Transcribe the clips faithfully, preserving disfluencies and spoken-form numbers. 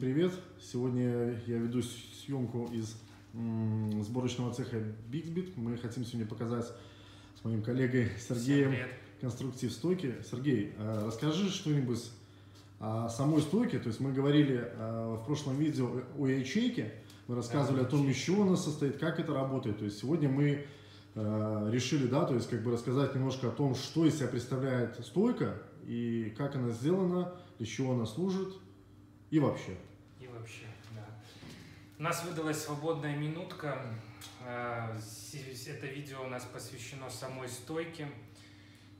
привет! Сегодня я веду съемку из сборочного цеха BiXBiT. Мы хотим сегодня показать с моим коллегой Сергеем конструктив стойки. Сергей, расскажи что-нибудь о самой стойке. То есть мы говорили в прошлом видео о ячейке, мы рассказывали о том, из чего она состоит, как это работает. То есть сегодня мы решили, да, то есть как бы рассказать немножко о том, что из себя представляет стойка и как она сделана, для чего она служит. И вообще. И вообще, да. У нас выдалась свободная минутка. Это видео у нас посвящено самой стойке.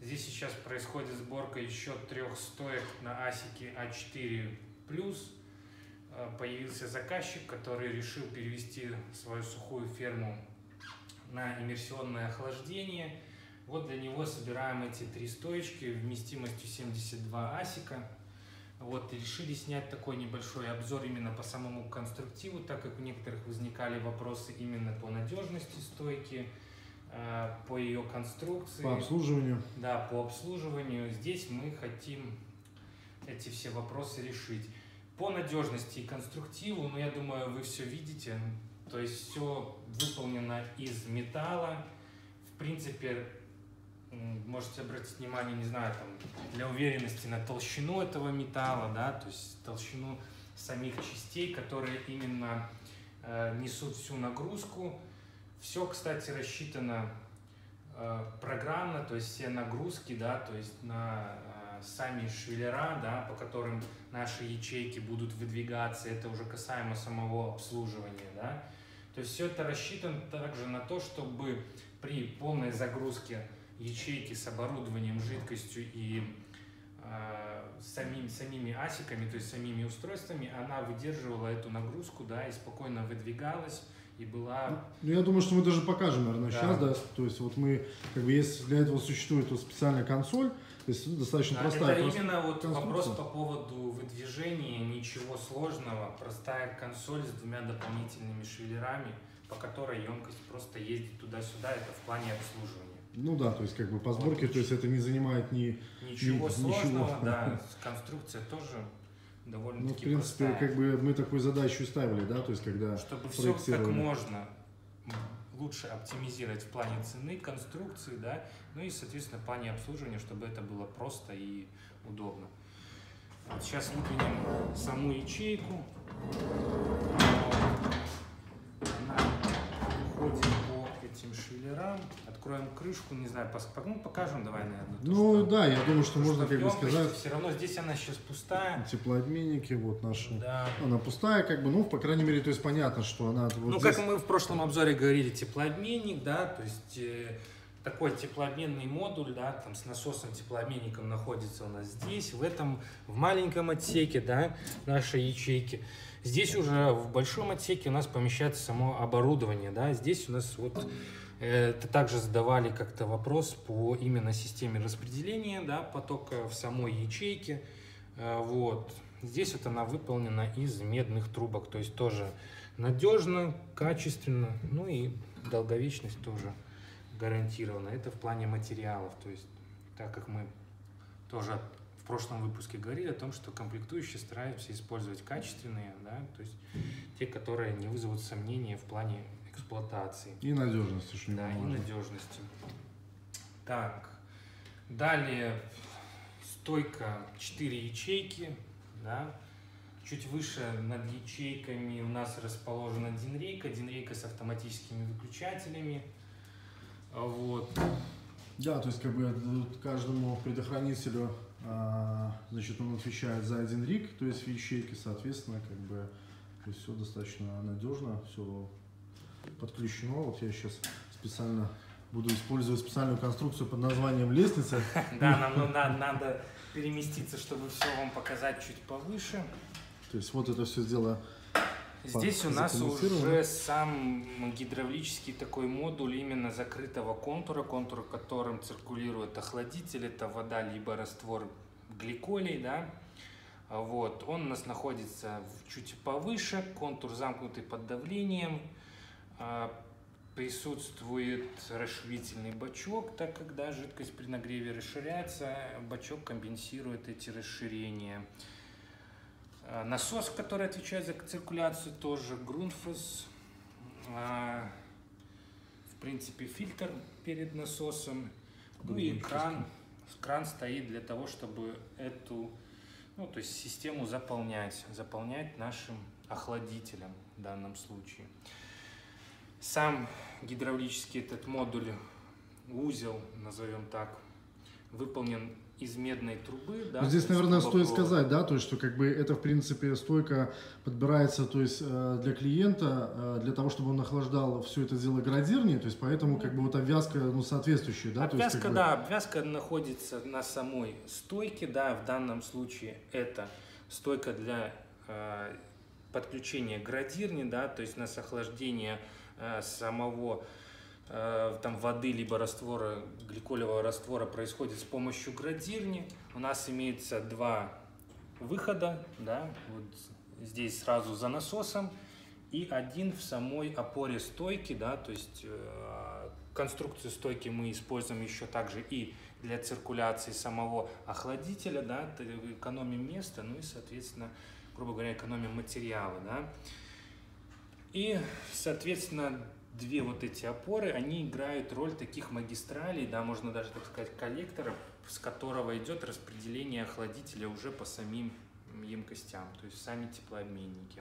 Здесь сейчас происходит сборка еще трех стоек на асик а четыре плюс. Появился заказчик, который решил перевести свою сухую ферму на иммерсионное охлаждение. Вот для него собираем эти три стоечки вместимостью семьдесят два асика. Вот, и решили снять такой небольшой обзор именно по самому конструктиву, так как у некоторых возникали вопросы именно по надежности стойки, по ее конструкции. По обслуживанию. Да, по обслуживанию. Здесь мы хотим эти все вопросы решить. По надежности и конструктиву, ну, я думаю, вы все видите. То есть все выполнено из металла. В принципе, можете обратить внимание, не знаю, там, для уверенности на толщину этого металла, да, то есть толщину самих частей, которые именно э, несут всю нагрузку. Все, кстати, рассчитано э, программно, то есть все нагрузки, да, то есть на э, сами швеллера, да, по которым наши ячейки будут выдвигаться, это уже касаемо самого обслуживания, да. То есть все это рассчитано также на то, чтобы при полной загрузке ячейки с оборудованием, жидкостью и э, самим, самими асиками, то есть самими устройствами, она выдерживала эту нагрузку, да, и спокойно выдвигалась, и была... Ну, я думаю, что мы даже покажем, наверное, да. Сейчас, да, то есть вот мы, как бы, если для этого существует вот специальная консоль, то есть достаточно да, простая это конструкция. Именно вот вопрос по поводу выдвижения, ничего сложного, простая консоль с двумя дополнительными швеллерами, по которой емкость просто ездит туда-сюда, это в плане обслуживания. Ну да, то есть как бы по сборке, то есть это не занимает ни ничего ни, сложного, ничего. Да, конструкция тоже довольно-таки ну, в принципе, простая. Как бы мы такую задачу ставили, да, то есть когда чтобы все как можно лучше оптимизировать в плане цены, конструкции, да, ну и, соответственно, в плане обслуживания, чтобы это было просто и удобно. Вот сейчас выдвинем саму ячейку. Швеллерам, откроем крышку, не знаю, ну, покажем, давай, наверное. То, ну что, да, я думаю, что то, можно что как бы сказать. Все равно здесь она сейчас пустая. Теплообменники, вот наши. Да. Она пустая, как бы, ну, по крайней мере, то есть понятно, что она. Вот ну, здесь... как мы в прошлом обзоре говорили, теплообменник, да, то есть э, такой теплообменный модуль, да, там с насосом теплообменником находится у нас здесь, в этом, в маленьком отсеке, да, нашей ячейки. Здесь уже в большом отсеке у нас помещается само оборудование, да, здесь у нас вот это также задавали как-то вопрос по именно системе распределения, да, потока в самой ячейке, вот. Здесь вот она выполнена из медных трубок, то есть тоже надежно, качественно, ну и долговечность тоже гарантирована. Это в плане материалов, то есть так как мы тоже в прошлом выпуске говорили о том, что комплектующие стараемся использовать качественные, да, то есть те, которые не вызовут сомнения в плане эксплуатации. И надежности. Что да, и надежности. Так, далее стойка четыре ячейки, да, чуть выше над ячейками у нас расположена динрейка, динрейка с автоматическими выключателями, вот. Да, то есть как бы каждому предохранителю, значит, он отвечает за один рик, то есть в ячейке, соответственно, как бы, то есть все достаточно надежно, все подключено. Вот я сейчас специально буду использовать специальную конструкцию под названием лестница. Да, нам надо переместиться, чтобы все вам показать чуть повыше. То есть вот это все сделано. Здесь у нас уже сам гидравлический такой модуль именно закрытого контура, контур, которым циркулирует охладитель, это вода, либо раствор гликолей, да, вот, он у нас находится чуть повыше, контур замкнутый под давлением, присутствует расширительный бачок, так как, да, жидкость при нагреве расширяется, бачок компенсирует эти расширения. Насос, который отвечает за циркуляцию, тоже Grundfos. В принципе, фильтр перед насосом. Ну и кран. Кран стоит для того, чтобы эту, ну, то есть систему заполнять. Заполнять нашим охладителем в данном случае. Сам гидравлический этот модуль, узел, назовем так, выполнен из медной трубы. Да, здесь, наверное, стоит сказать, да, то есть, что как бы это, в принципе, стойка подбирается, то есть, для клиента, для того, чтобы он охлаждал все это дело градирнее, то есть, поэтому, как бы, вот обвязка, ну, соответствующая, да? Обвязка, то есть, как бы... да, обвязка находится на самой стойке, да, в данном случае это стойка для э, подключения градирни, да, то есть, на охлаждение э, самого... там воды либо раствора, гликолевого раствора происходит с помощью градирни. У нас имеется два выхода, да, вот здесь сразу за насосом и один в самой опоре стойки, да, то есть э, конструкцию стойки мы используем еще также и для циркуляции самого охладителя, да, экономим место, ну и соответственно, грубо говоря, экономим материалы, да, и соответственно две вот эти опоры, они играют роль таких магистралей, да, можно даже так сказать коллекторов, с которого идет распределение охладителя уже по самим емкостям, то есть сами теплообменники.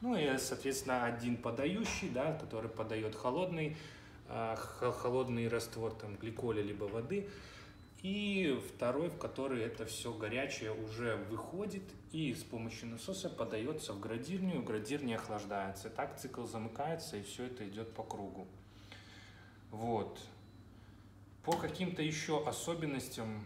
Ну и, соответственно, один подающий, да, который подает холодный, холодный раствор там, гликоля либо воды, и второй, в который это все горячее уже выходит и с помощью насоса подается в градирню, градирня охлаждается. Так цикл замыкается и все это идет по кругу. Вот. По каким-то еще особенностям,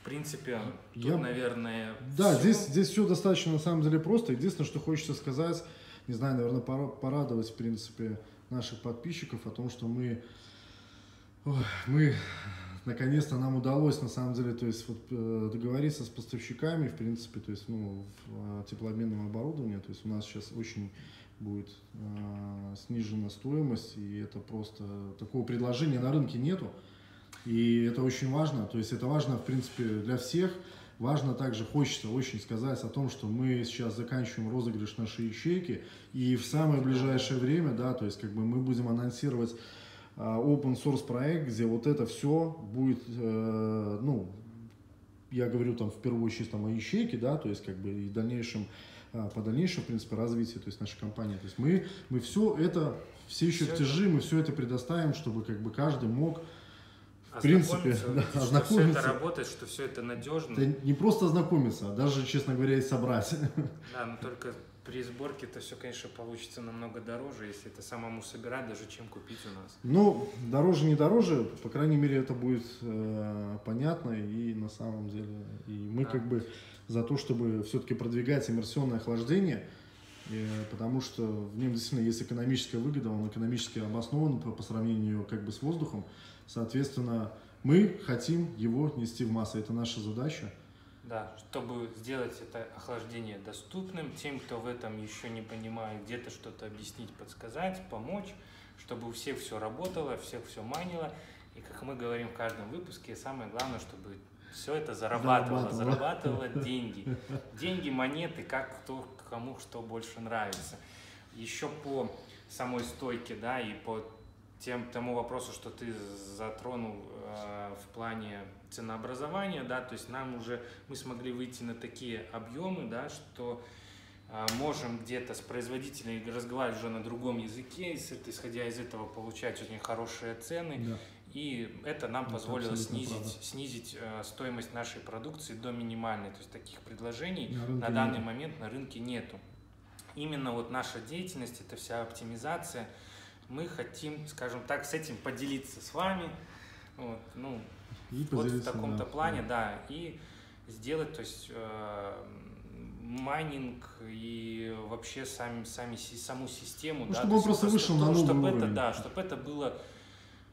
в принципе, тут, Я... наверное... Да, все... здесь, здесь все достаточно на самом деле просто. Единственное, что хочется сказать, не знаю, наверное, порадовать, в принципе, наших подписчиков о том, что мы... Ой, мы наконец-то нам удалось на самом деле, то есть вот, договориться с поставщиками, в принципе, то есть, ну, в теплообменном оборудовании, то есть у нас сейчас очень будет а, снижена стоимость, и это просто такого предложения на рынке нету, и это очень важно, то есть это важно, в принципе, для всех. Важно также, хочется очень сказать о том, что мы сейчас заканчиваем розыгрыш нашей ячейки, и в самое ближайшее время, да, то есть как бы мы будем анонсировать open source проект, где вот это все будет, э, ну, я говорю там в первую очередь там, о ячейке, да, то есть как бы и в дальнейшем, по дальнейшему, в принципе, развитию, то есть нашей компании. То есть мы, мы все это, все еще чертежи, мы все это предоставим, чтобы как бы каждый мог, в принципе, да, ознакомиться. Что все это работает, что все это надежно. Это не просто ознакомиться, а даже, честно говоря, и собрать. Да, но только... При сборке это все, конечно, получится намного дороже, если это самому собирать, даже чем купить у нас. Ну, дороже не дороже, по крайней мере, это будет э, понятно и на самом деле. И мы да. как бы за то, чтобы все-таки продвигать иммерсионное охлаждение, э, потому что в нем действительно есть экономическая выгода, он экономически обоснован по, по сравнению как бы с воздухом. Соответственно, мы хотим его нести в массы, это наша задача. Да, чтобы сделать это охлаждение доступным тем, кто в этом еще не понимает, где-то что-то объяснить, подсказать, помочь, чтобы у всех все работало, всех все манило. И как мы говорим в каждом выпуске, самое главное, чтобы все это зарабатывало, зарабатывало деньги. Деньги, монеты, как кто, кому что больше нравится. Еще по самой стойке, да, и по тем, тому вопросу, что ты затронул э, в плане ценообразования, да, то есть нам уже, мы смогли выйти на такие объемы, да, что э, можем где-то с производителями разговаривать уже на другом языке, исходя из этого получать очень хорошие цены, да. И это нам это позволило снизить, снизить э, стоимость нашей продукции до минимальной, то есть таких предложений на, на данный нет. момент на рынке нету. Именно вот наша деятельность, это вся оптимизация. Мы хотим, скажем так, с этим поделиться с вами, вот, ну, вот в таком-то да, плане, да. да, и сделать, то есть, э, майнинг и вообще сами, сами, саму систему, ну, да, чтобы он просто вышел на новый чтобы уровень. Это, да, чтобы это было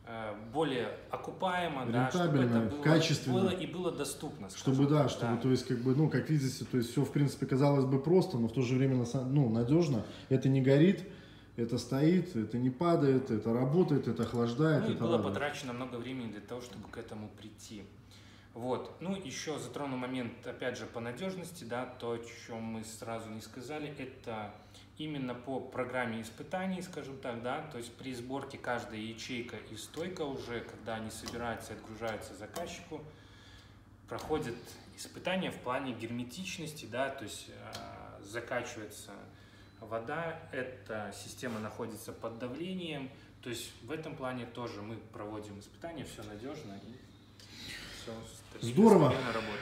э, более окупаемо, да, чтобы это было, качественно, было и было доступно. Чтобы, да, так, чтобы, да. то есть, как бы, ну, как видите, то есть, все, в принципе, казалось бы просто, но в то же время, ну, надежно, это не горит. Это стоит, это не падает, это работает, это охлаждает. Ну, и было потрачено много времени для того, чтобы к этому прийти. Вот. Ну, еще затрону момент, опять же, по надежности, да, то, о чем мы сразу не сказали, это именно по программе испытаний, скажем так, да, то есть при сборке каждая ячейка и стойка уже, когда они собираются и отгружаются заказчику, проходят испытания в плане герметичности, да, то есть э, закачивается вода, эта система находится под давлением, то есть в этом плане тоже мы проводим испытания, все надежно. Здорово,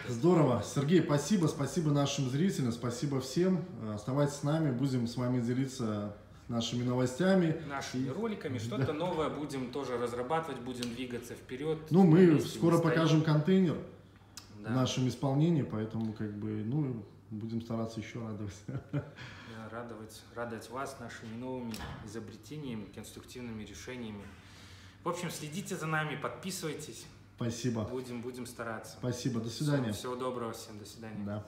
здорово. Сергей, спасибо, спасибо нашим зрителям, спасибо всем. Оставайтесь с нами, будем с вами делиться нашими новостями. Нашими и... роликами, что-то новое будем тоже разрабатывать, будем двигаться вперед. Ну, мы скоро покажем контейнер да. в нашем исполнении, поэтому как бы, ну, будем стараться еще радовать. Радовать, радовать вас нашими новыми изобретениями, конструктивными решениями. В общем, следите за нами, подписывайтесь. Спасибо. Будем, будем стараться. Спасибо. До свидания. Всего доброго всем. До свидания. Да.